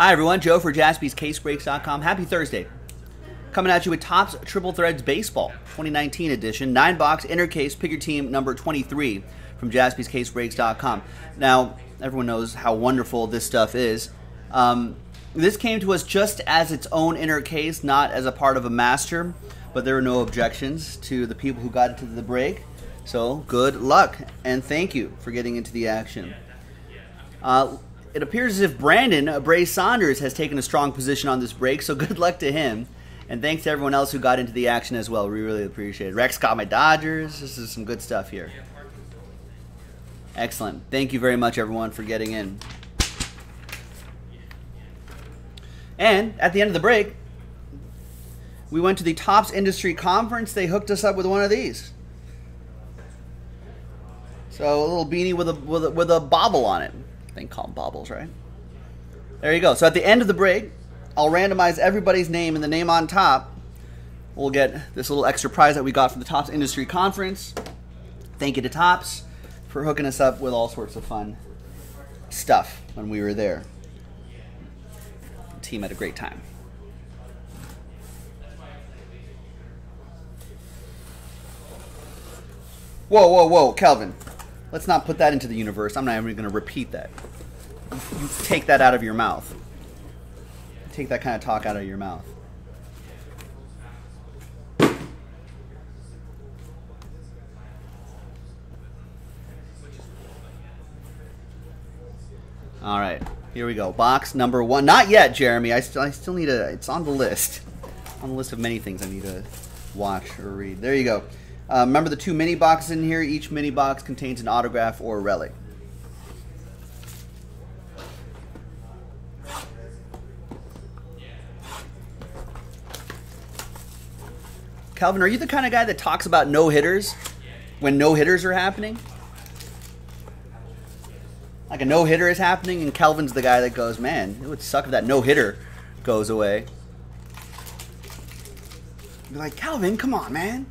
Hi, everyone. Joe for JaspysCaseBreaks.com. Happy Thursday. Coming at you with Topps Triple Threads Baseball 2019 edition. 9-box inner case, pick your team number 23 from JaspysCaseBreaks.com. Now, everyone knows how wonderful this stuff is. This came to us just as its own inner case, not as a part of a master, but there were no objections to the people who got into the break. So good luck, and thank you for getting into the action. It appears as if Brandon Bray Saunders has taken a strong position on this break, so good luck to him. And thanks to everyone else who got into the action as well. We really appreciate it. Rex got my Dodgers. This is some good stuff here. Excellent. Thank you very much, everyone, for getting in. And at the end of the break, we went to the Topps Industry Conference. They hooked us up with one of these. So a little beanie with a bobble on it. I think call them bobbles, right? There you go. So at the end of the break, I'll randomize everybody's name, and the name on top we'll get this little extra prize that we got from the Topps Industry Conference. Thank you to Topps for hooking us up with all sorts of fun stuff when we were there. The team had a great time. Whoa, whoa, whoa, Calvin. Let's not put that into the universe. I'm not even going to repeat that. You take that out of your mouth. Take that kind of talk out of your mouth. All right, here we go. Box number one. Not yet, Jeremy. I still need a. It's on the list. On the list of many things I need to watch or read. There you go. Remember the two mini boxes in here. Each mini box contains an autograph or a relic. Calvin, are you the kind of guy that talks about no-hitters when no-hitters are happening? Like a no-hitter is happening, and Calvin's the guy that goes, man, it would suck if that no-hitter goes away. You're like, Calvin, come on, man.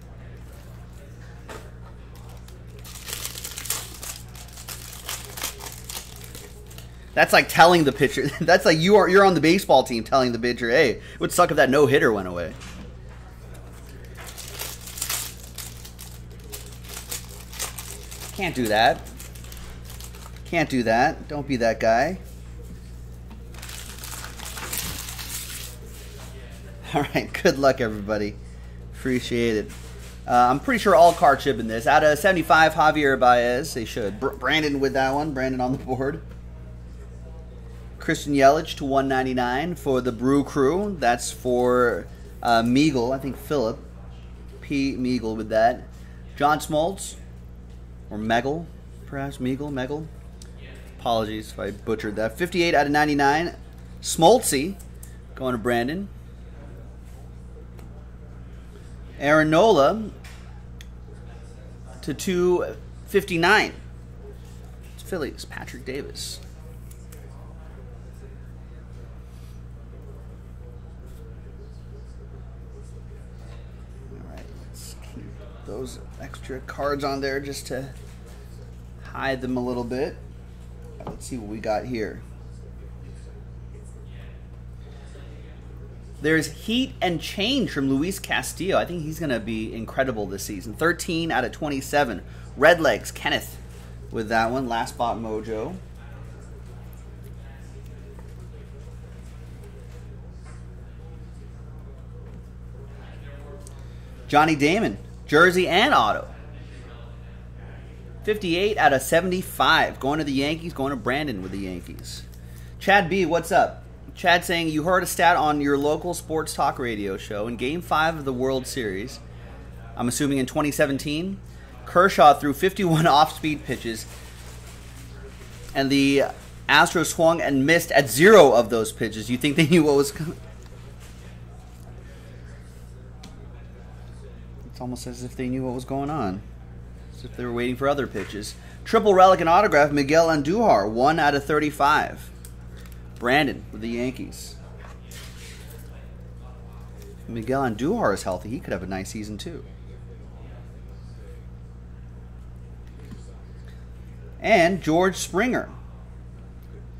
That's like telling the pitcher. That's like you're on the baseball team telling the pitcher, hey, it would suck if that no-hitter went away. Can't do that. Can't do that. Don't be that guy. All right. Good luck, everybody. Appreciate it. I'm pretty sure all card chip in this. Out of 75, Javier Baez. They should. Brandon with that one. Brandon on the board. Kristen Yelich to 199 for the Brew Crew. That's for Meagle. I think Philip P. Meagle with that. John Smoltz. Or Meagle, perhaps. Meagle, Meagle. Apologies if I butchered that. 58 out of 99. Smoltzy going to Brandon. Aaron Nola to 259. It's Phillies, Patrick Davis. Those extra cards on there just to hide them a little bit. Let's see what we got here. There's Heat and Change from Luis Castillo. I think he's going to be incredible this season. 13 out of 27. Redlegs, Kenneth with that one. Last Spot Mojo. Johnny Damon. Jersey and auto. 58 out of 75. Going to the Yankees. Going to Brandon with the Yankees. Chad B, what's up? Chad saying, you heard a stat on your local sports talk radio show in Game 5 of the World Series, I'm assuming in 2017, Kershaw threw 51 off-speed pitches, and the Astros swung and missed at 0 of those pitches. You think they knew what was coming? It's almost as if they knew what was going on. As if they were waiting for other pitches. Triple relic and autograph, Miguel Andujar, 1 out of 35. Brandon with the Yankees. Miguel Andujar is healthy. He could have a nice season too. And George Springer,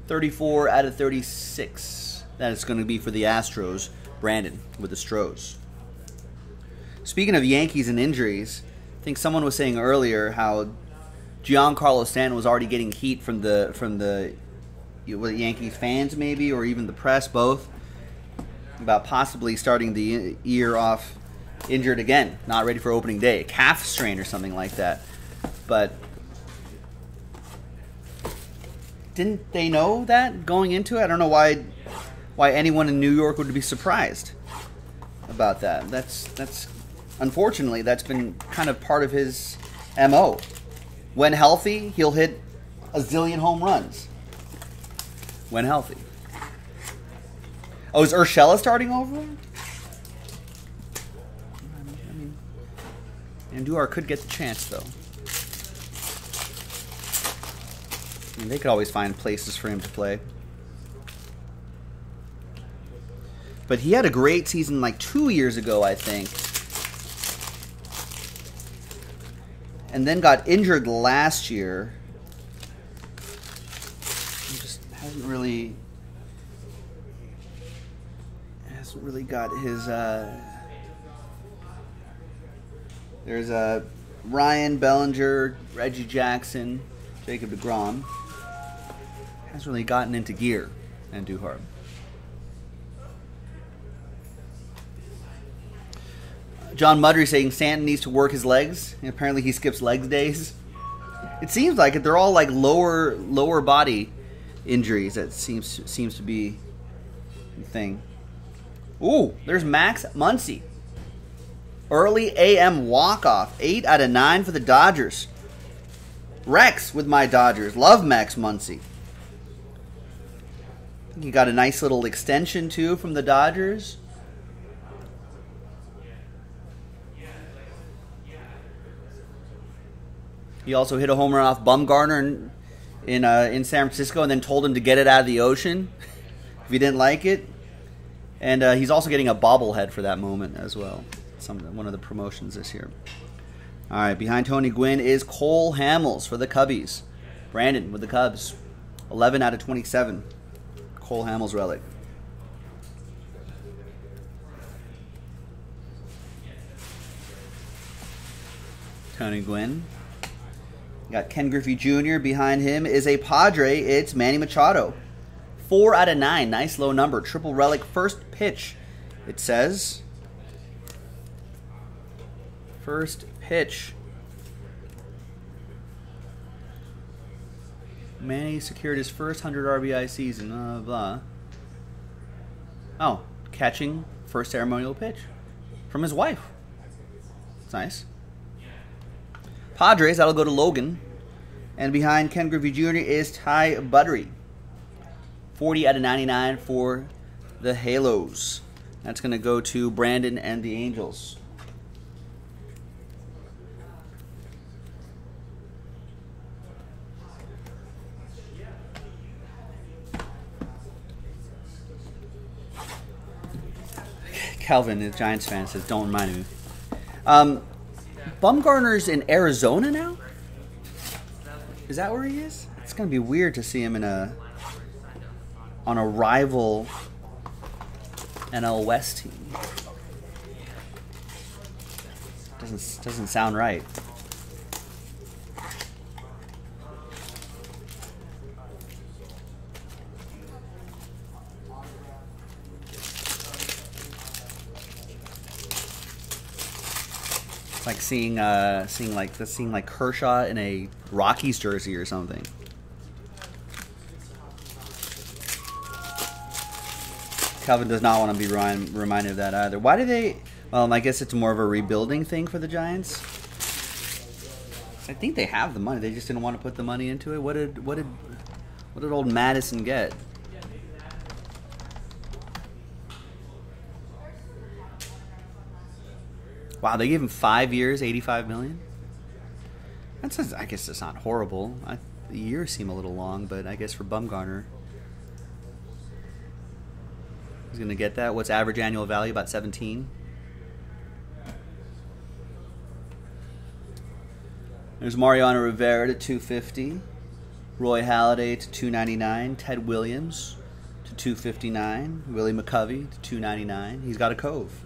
34 out of 36. That is going to be for the Astros, Brandon with the Stros. Speaking of Yankees and injuries, I think someone was saying earlier how Giancarlo Stanton was already getting heat from the Yankees fans, maybe, or even the press, both, about possibly starting the year off injured again, not ready for opening day, a calf strain or something like that. But didn't they know that going into it? I don't know why anyone in New York would be surprised about that. That's unfortunately, that's been kind of part of his MO. When healthy, he'll hit a zillion home runs. When healthy. Oh, is Urshela starting over? I mean, Andujar could get the chance, though. I mean, they could always find places for him to play. But he had a great season like 2 years ago, I think. And then got injured last year. He just hasn't really got his... There's Ryan, Bellinger, Reggie Jackson, Jacob deGrom. Hasn't really gotten into gear, Andujar. John Mudry saying Stanton needs to work his legs. And apparently he skips legs days. It seems like it. They're all like lower body injuries. That seems to be the thing. Ooh, there's Max Muncy. Early AM walk-off. 8 out of 9 for the Dodgers. Rex with my Dodgers. Love Max Muncy. I think he got a nice little extension, too, from the Dodgers. He also hit a home run off Bumgarner in San Francisco, and then told him to get it out of the ocean if he didn't like it. And he's also getting a bobblehead for that moment as well. One of the promotions this year. All right, behind Tony Gwynn is Cole Hamels for the Cubbies. Brandon with the Cubs. 11 out of 27. Cole Hamels relic. Tony Gwynn. Got Ken Griffey Jr. Behind him is a Padre. It's Manny Machado. 4 out of 9. Nice low number. Triple relic. First pitch, it says. First pitch. Manny secured his first 100 RBI season. Blah. Oh, catching first ceremonial pitch from his wife. It's nice. Padres, that'll go to Logan. And behind Ken Griffey Jr. is Ty Budry. 40 out of 99 for the Halos. That's going to go to Brandon and the Angels. Calvin, the Giants fan, says, don't remind me. Bumgarner's in Arizona now? Is that where he is? It's going to be weird to see him on a rival NL West team. Doesn't sound right. Like seeing like Kershaw in a Rockies jersey or something. Calvin does not want to be reminded of that either. Why do they? Well, I guess it's more of a rebuilding thing for the Giants. I think they have the money. They just didn't want to put the money into it. What did old Madison get? Wow, they gave him 5 years, $85 million? I guess that's not horrible. The years seem a little long, but I guess for Bumgarner, he's going to get that. What's average annual value? About 17. There's Mariano Rivera to 250. Roy Halladay to 299. Ted Williams to 259. Willie McCovey to 299. He's got a cove.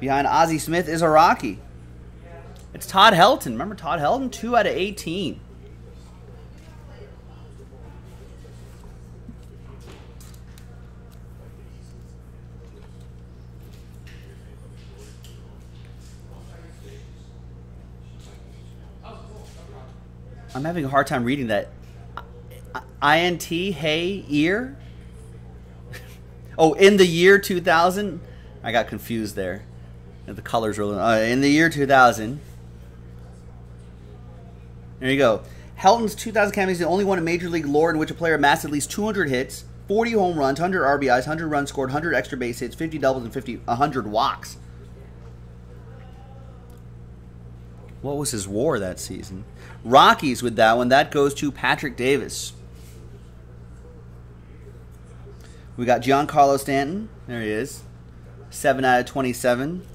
Behind Ozzie Smith is a Rocky. It's Todd Helton. Remember Todd Helton? 2 out of 18. I'm having a hard time reading that. INT, hey, year? Oh, in the year 2000? I got confused there. The colors were in the year 2000. There you go. Helton's 2000 campaign is the only one in Major League lore in which a player amassed at least 200 hits, 40 home runs, 100 RBIs, 100 runs scored, 100 extra base hits, 50 doubles, and 100 walks. What was his WAR that season? Rockies with that one. That goes to Patrick Davis. We got Giancarlo Stanton. There he is. 7 out of 27.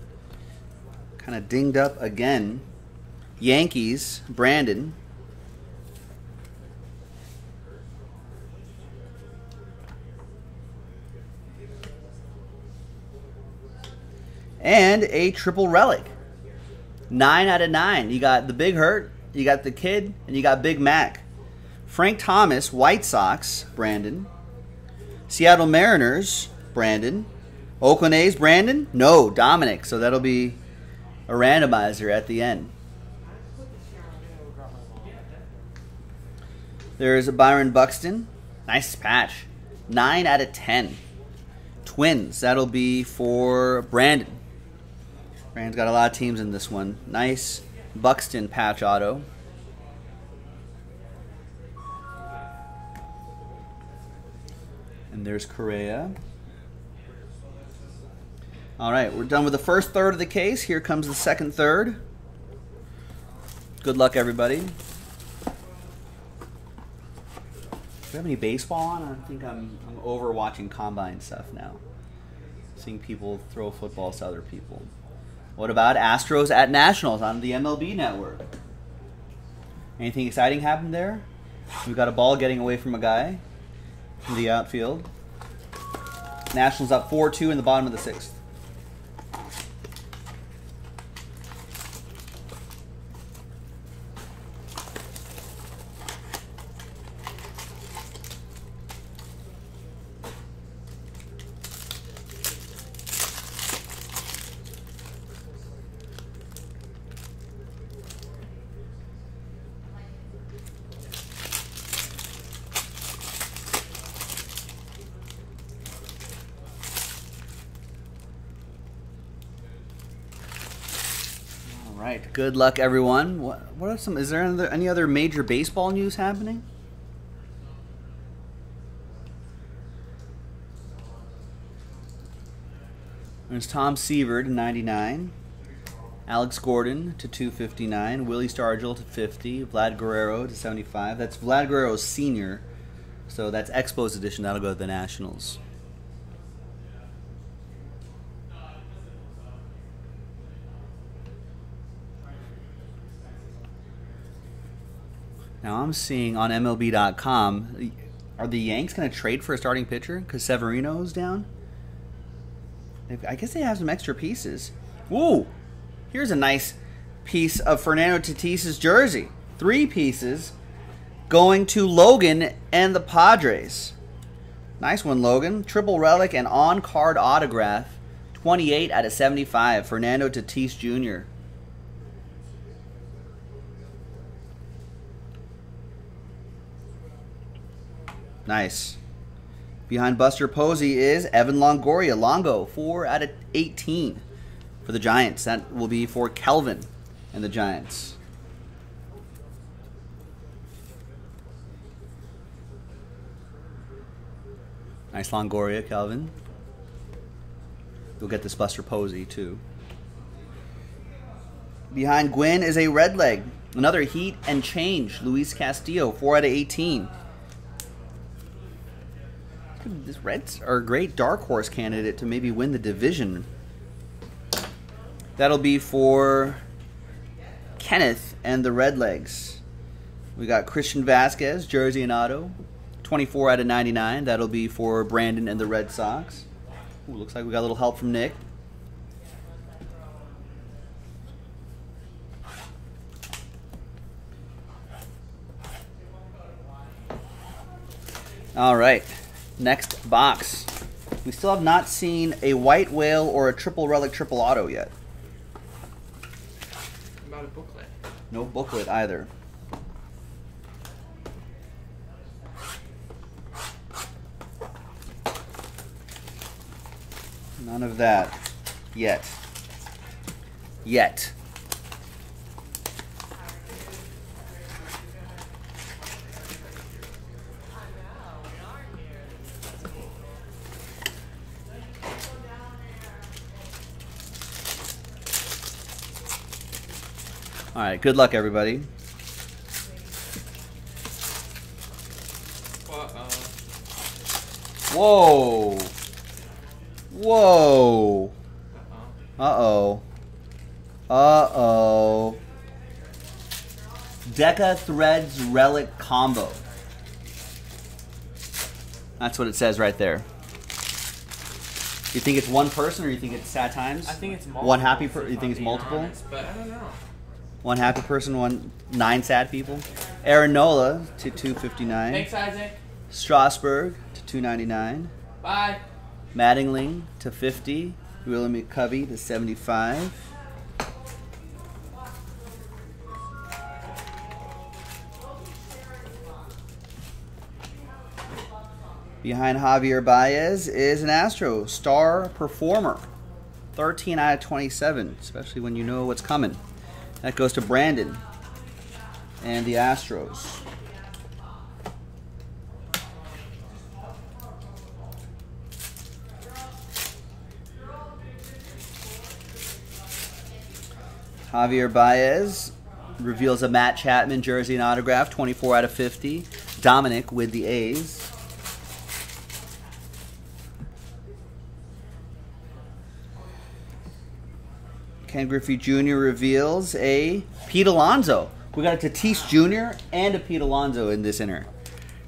Kind of dinged up again. Yankees, Brandon. And a triple relic. 9 out of 9. You got the Big Hurt, you got the Kid, and you got Big Mac. Frank Thomas, White Sox, Brandon. Seattle Mariners, Brandon. Oakland A's, Brandon. No, Dominic. So that'll be a randomizer at the end. There's a Byron Buxton. Nice patch. 9 out of 10. Twins. That'll be for Brandon. Brandon's got a lot of teams in this one. Nice Buxton patch auto. And there's Correa. All right, we're done with the first third of the case. Here comes the second third. Good luck, everybody. Do we have any baseball on? I think I'm over watching combine stuff now. Seeing people throw footballs to other people. What about Astros at Nationals on the MLB Network? Anything exciting happened there? We've got a ball getting away from a guy in the outfield. Nationals up 4-2 in the bottom of the sixth. Good luck, everyone. What are some? Is there any other major baseball news happening? There's Tom Seaver to 99, Alex Gordon to 259, Willie Stargell to 50, Vlad Guerrero to 75. That's Vlad Guerrero Sr., so that's Expos edition. That'll go to the Nationals. Now I'm seeing on MLB.com, are the Yanks going to trade for a starting pitcher because Severino's down? I guess they have some extra pieces. Woo! Here's a nice piece of Fernando Tatis' jersey. 3 pieces going to Logan and the Padres. Nice one, Logan. Triple relic and on-card autograph. 28 out of 75. Fernando Tatis Jr. Nice. Behind Buster Posey is Evan Longoria. Longo, 4 out of 18 for the Giants. That will be for Kelvin and the Giants. Nice Longoria, Kelvin. You'll get this Buster Posey, too. Behind Gwynn is a red leg. Another heat and change. Luis Castillo, 4 out of 18. These Reds are a great dark horse candidate to maybe win the division. That'll be for Kenneth and the Redlegs. We got Christian Vasquez, jersey and auto, 24 out of 99. That'll be for Brandon and the Red Sox. Ooh, looks like we got a little help from Nick. All right, next box. We still have not seen a white whale or a triple relic triple auto yet. Not a booklet. No booklet either. None of that yet. Yet. All right, good luck, everybody. Whoa. Whoa. Uh-oh. Uh-oh. Deca Threads Relic Combo. That's what it says right there. You think it's one person or you think it's at times? I think it's multiple. One happy person? You think it's multiple? Honest, but I don't know. One happy person, nine sad people. Aaron Nola to 259. Thanks, Isaac. Strasburg to 299. Bye. Mattingly to 50. Willie McCovey to 75. Behind Javier Baez is an Astro star performer. 13 out of 27, especially when you know what's coming. That goes to Brandon and the Astros. Javier Baez reveals a Matt Chapman jersey and autograph, 24 out of 50. Dominic with the A's. Ken Griffey Jr. reveals a Pete Alonso. We got a Tatis Jr. and a Pete Alonso in this inner.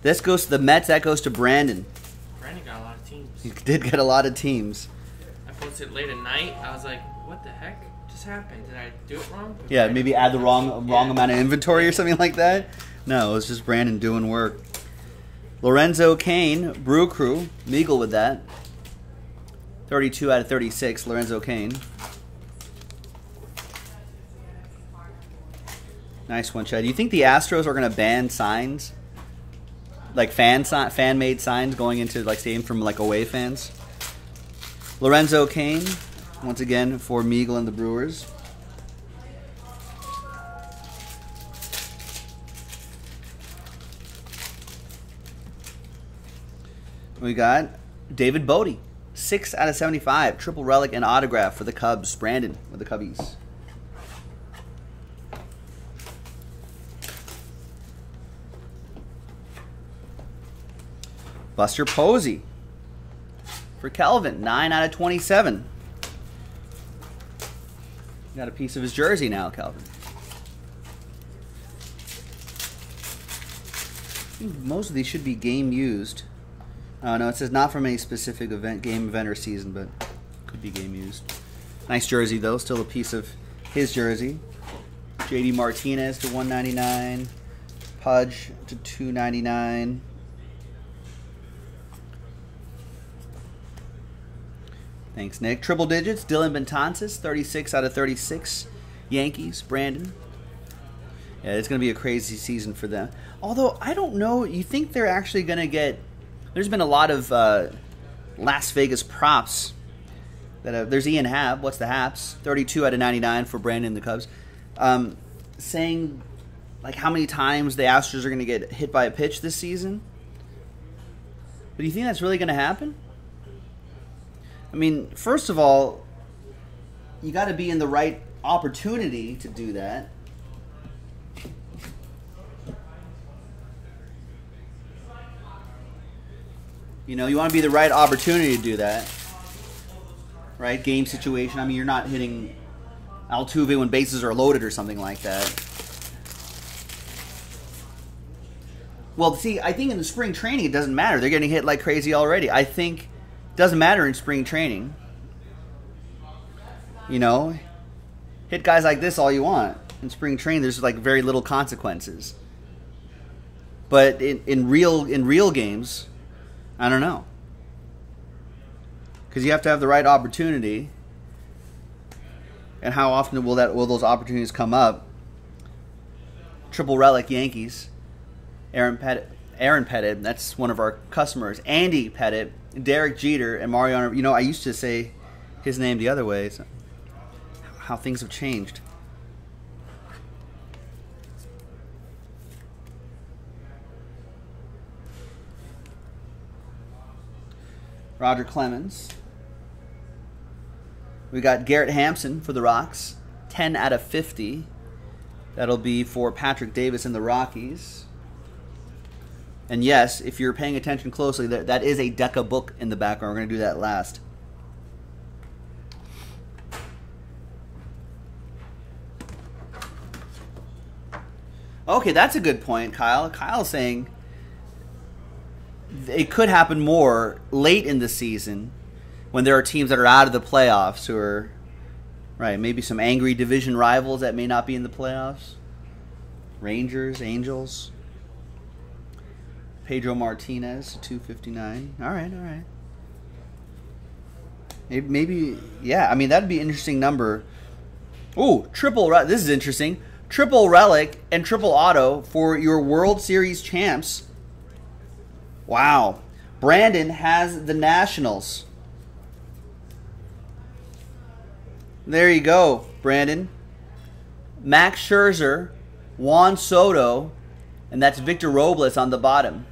This goes to the Mets. That goes to Brandon. Brandon got a lot of teams. He did get a lot of teams. I posted late at night. I was like, what the heck just happened? Did I do it wrong? Yeah, maybe add the wrong amount of inventory or something like that. No, it was just Brandon doing work. Lorenzo Cain, Brew Crew. Meagle with that. 32 out of 36, Lorenzo Cain. Nice one, Chad. Do you think the Astros are going to ban signs, like fan-made signs going into like stadium from like away fans? Lorenzo Cain, once again for Meagle and the Brewers. We got David Bodie, 6 out of 75, triple relic and autograph for the Cubs. Brandon with the Cubbies. Buster Posey for Kelvin, 9 out of 27. Got a piece of his jersey now, Kelvin. I think most of these should be game used. Oh, no, it says not from any specific event, game, event, or season, but could be game used. Nice jersey, though. Still a piece of his jersey. JD Martinez to 199. Pudge to 299. Thanks, Nick. Triple digits, Dylan Betances, 36 out of 36. Yankees, Brandon. Yeah, it's going to be a crazy season for them. Although, I don't know. You think they're actually going to get... There's been a lot of Las Vegas props. There's Ian Happ. What's the Haps? 32 out of 99 for Brandon and the Cubs. Saying like how many times the Astros are going to get hit by a pitch this season. But do you think that's really going to happen? I mean, first of all, you got to be in the right opportunity to do that. You know, you want to be the right opportunity to do that. Right? Game situation. I mean, you're not hitting Altuve when bases are loaded or something like that. Well, see, I think in the spring training it doesn't matter. They're getting hit like crazy already. I think it doesn't matter in spring training. You know, hit guys like this all you want. In spring training, there's like very little consequences. But in real games, I don't know. Because you have to have the right opportunity. And how often will those opportunities come up? Triple Relic Yankees. Aaron Pettitte, that's one of our customers. Andy Pettitte, Derek Jeter, and Mariano. You know, I used to say his name the other way. So how things have changed. Roger Clemens. We got Garrett Hampson for the Rocks. 10 out of 50. That'll be for Patrick Davis and the Rockies. And yes, if you're paying attention closely, that is a Deca book in the background. We're going to do that last. Okay, that's a good point, Kyle. Kyle's saying it could happen more late in the season when there are teams that are out of the playoffs or, right, maybe some angry division rivals that may not be in the playoffs. Rangers, Angels. Pedro Martinez, 259. All right, all right. Maybe, yeah. I mean, that'd be an interesting number. Ooh, triple. This is interesting. Triple relic and triple auto for your World Series champs. Wow. Brandon has the Nationals. There you go, Brandon. Max Scherzer, Juan Soto, and that's Victor Robles on the bottom.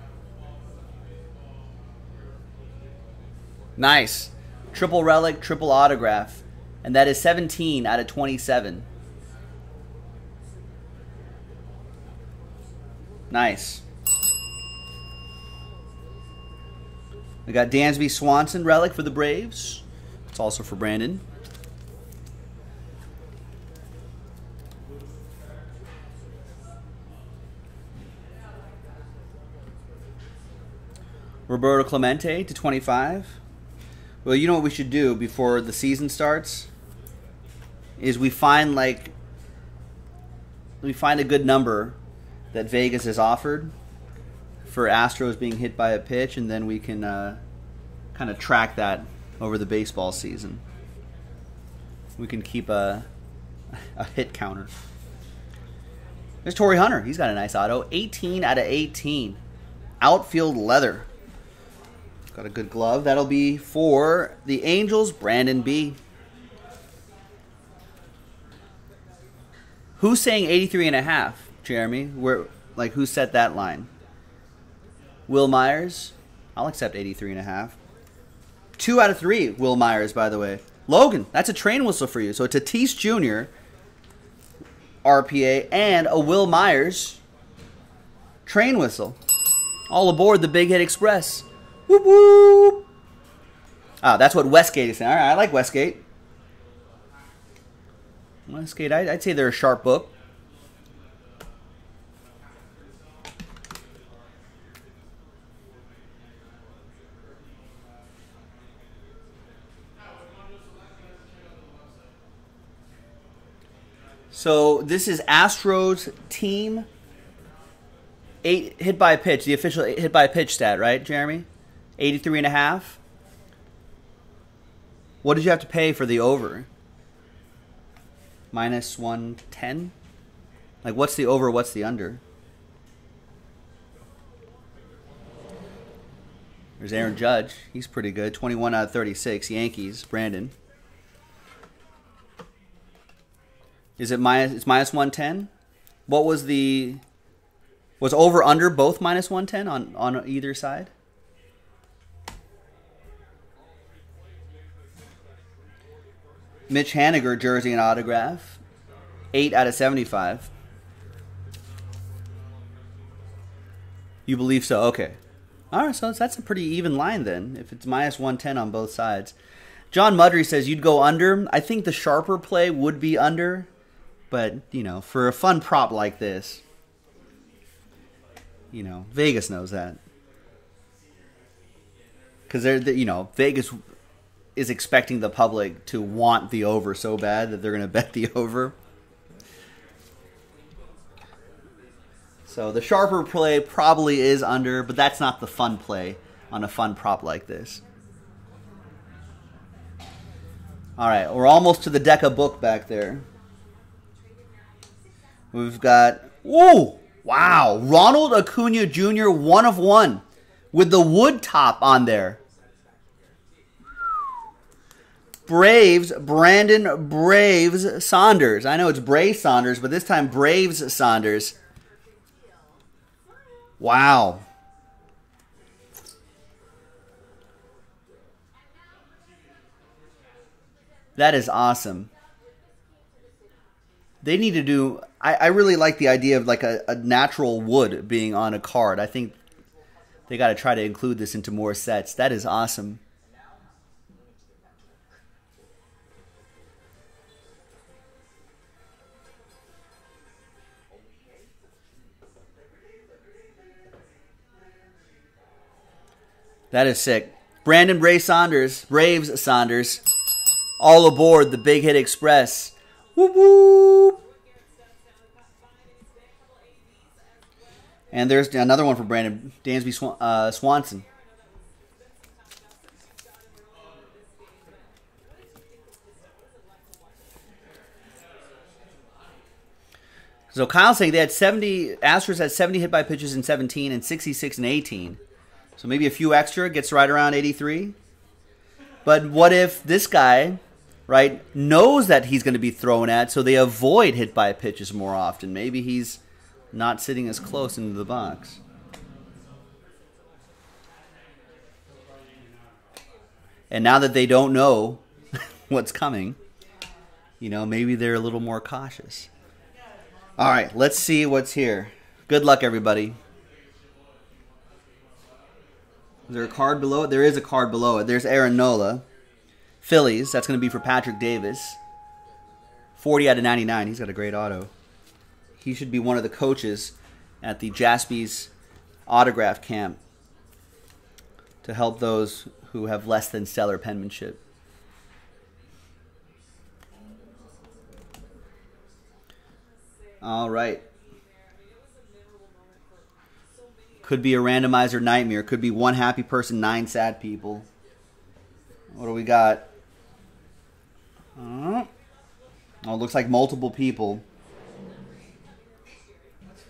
Nice. Triple relic, triple autograph. And that is 17 out of 27. Nice. We got Dansby Swanson relic for the Braves. It's also for Brandon. Roberto Clemente to 25. Well, you know what we should do before the season starts? Is we find, like, we find a good number that Vegas has offered for Astros being hit by a pitch, and then we can kind of track that over the baseball season. We can keep a hit counter. There's Torrey Hunter. He's got a nice auto. 18 out of 18. Outfield leather. Got a good glove. That'll be for the Angels, Brandon B. Who's saying 83.5, Jeremy? Where, like, who set that line? Will Myers. I'll accept 83.5. 2 out of 3, Will Myers, by the way. Logan, that's a train whistle for you. So Tatis Jr., RPA, and a Will Myers train whistle. All aboard the Big Hit Express. Whoop, whoop. Ah, that's what Westgate is saying. All right, I like Westgate. Westgate, I'd say they're a sharp book. So this is Astros team 8 hit by a pitch, the official hit by a pitch stat, right, Jeremy? 83.5. What did you have to pay for the over? -110? Like, what's the over, what's the under? There's Aaron Judge. He's pretty good. 21 out of 36. Yankees, Brandon. Is it it's -110? What was the... Was over, under both -110 on either side? Mitch Haniger, jersey and autograph. 8 out of 75. You believe so? Okay. All right, so that's a pretty even line then, if it's -110 on both sides. John Mudry says you'd go under. I think the sharper play would be under, but, you know, for a fun prop like this, you know, Vegas knows that. Because, you know, Vegas is expecting the public to want the over so bad that they're going to bet the over. So the sharper play probably is under, but that's not the fun play on a fun prop like this. All right, we're almost to the deck of book back there. We've got, whoa, wow, Ronald Acuna Jr., 1 of 1 with the wood top on there. Braves, Brandon Braves Saunders. I know it's Bray Saunders, but this time Braves Saunders. Wow. That is awesome. They need to do... I really like the idea of like a natural wood being on a card. I think they got to try to include this into more sets. That is awesome. That is sick. Brandon Bray Saunders, Braves Saunders, all aboard the Big Hit Express. Whoop whoop. And there's another one for Brandon, Dansby Swanson. So Kyle's saying they had 70, Astros had 70 hit by pitches in 17 and 66 in 18. So maybe a few extra, gets right around 83. But what if this guy, right, knows that he's going to be thrown at, so they avoid hit by pitches more often. Maybe he's not sitting as close into the box. And now that they don't know what's coming, you know, maybe they're a little more cautious. All right, let's see what's here. Good luck, everybody. Is there a card below it? There is a card below it. There's Aaron Nola. Phillies, that's going to be for Patrick Davis. 40 out of 99. He's got a great auto. He should be one of the coaches at the Jaspys autograph camp to help those who have less than stellar penmanship. All right. Could be a randomizer nightmare. Could be one happy person, 9 sad people. What do we got? Oh, it looks like multiple people. Let's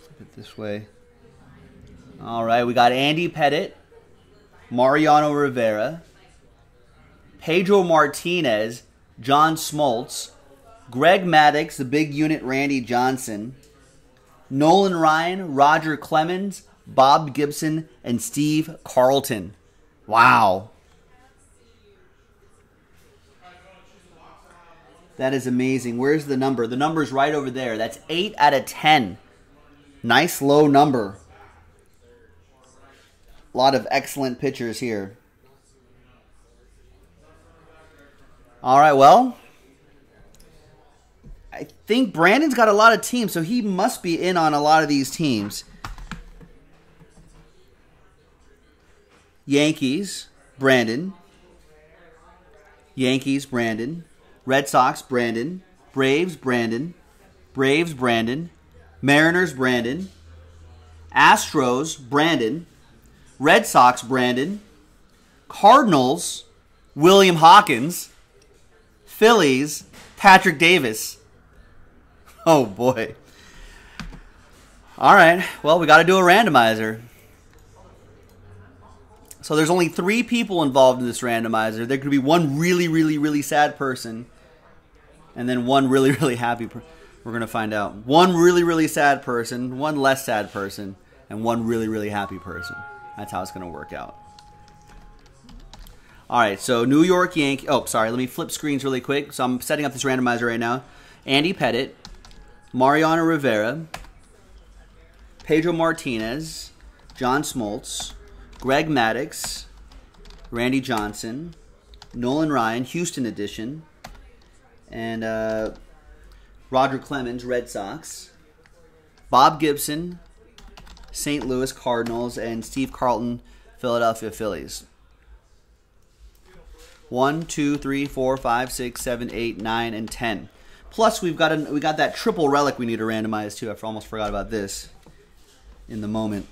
flip it this way. All right, we got Andy Pettitte, Mariano Rivera, Pedro Martinez, John Smoltz, Greg Maddux, the big unit, Randy Johnson, Nolan Ryan, Roger Clemens, Bob Gibson, and Steve Carlton. Wow. That is amazing. Where's the number? The number's right over there. That's 8 out of 10. Nice low number. A lot of excellent pitchers here. All right, well, I think Brandon's got a lot of teams, so he must be in on a lot of these teams. Yankees, Brandon. Yankees, Brandon. Red Sox, Brandon. Braves, Brandon. Braves, Brandon. Mariners, Brandon. Astros, Brandon. Red Sox, Brandon. Cardinals, William Hawkins. Phillies, Patrick Davis. Oh, boy. All right. Well, we got to do a randomizer. So there's only 3 people involved in this randomizer. There could be one really, really, really sad person and then one really, really happy person. We're going to find out. One really, really sad person, one less sad person, and one really, really happy person. That's how it's going to work out. All right. So New York Yankees. Oh, sorry. Let me flip screens really quick. So I'm setting up this randomizer right now. Andy Pettitte, Mariano Rivera, Pedro Martinez, John Smoltz, Greg Maddux, Randy Johnson, Nolan Ryan, Houston edition, and Roger Clemens, Red Sox, Bob Gibson, St. Louis Cardinals, and Steve Carlton, Philadelphia Phillies. 1, 2, 3, 4, 5, 6, 7, 8, 9, and 10. Plus, we got that triple relic we need to randomize, too. I almost forgot about this in the moment.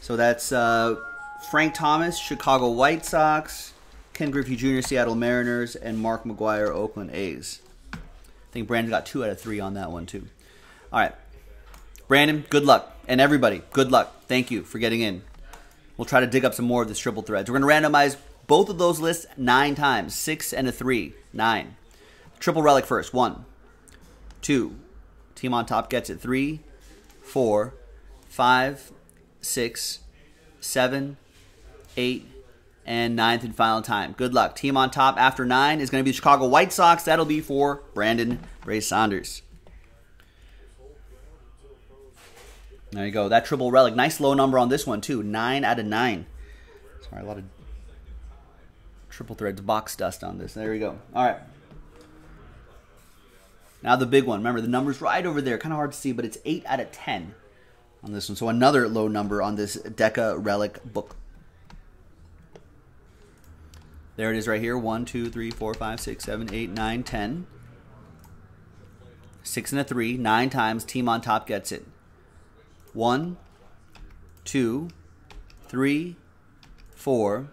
So that's Frank Thomas, Chicago White Sox, Ken Griffey Jr., Seattle Mariners, and Mark McGwire, Oakland A's. I think Brandon got 2 out of 3 on that one, too. All right. Brandon, good luck. And everybody, good luck. Thank you for getting in. We'll try to dig up some more of this triple threads. We're going to randomize both of those lists 9 times. 6 and a 3, 9. Triple relic first. 1, 2. Team on top gets it. 3, 4, 5, 6, 7, 8, and 9th and final time. Good luck. Team on top after 9 is going to be the Chicago White Sox. That'll be for Brandon Bray Saunders. There you go. That triple relic. Nice low number on this one, too. 9 out of 9. Sorry, a lot of triple threads box dust on this. There we go. All right. Now the big one. Remember, the number's right over there. Kind of hard to see, but it's 8 out of 10 on this one. So another low number on this Deca Relic book. There it is right here. 1, 2, 3, 4, 5, 6, 7, 8, 9, 10. 6 and a 3. 9 times. Team on top gets it. 1, 2, 3, 4,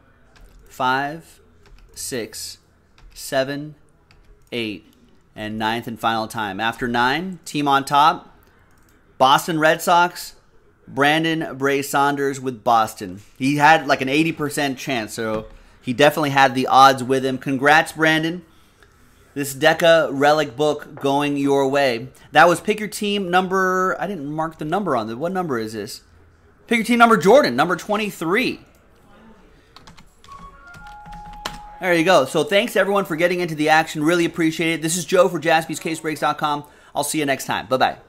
5, 6, 7, 8, and 9th and final time. After 9, team on top, Boston Red Sox, Brandon Bray Saunders with Boston. He had like an 80% chance, so he definitely had the odds with him. Congrats, Brandon. This Deca Relic book going your way. That was pick your team number. I didn't mark the number on this. What number is this? Pick your team number Jordan, number 23. There you go. So thanks everyone for getting into the action. Really appreciate it. This is Joe for JaspysCaseBreaks.com. I'll see you next time. Bye-bye.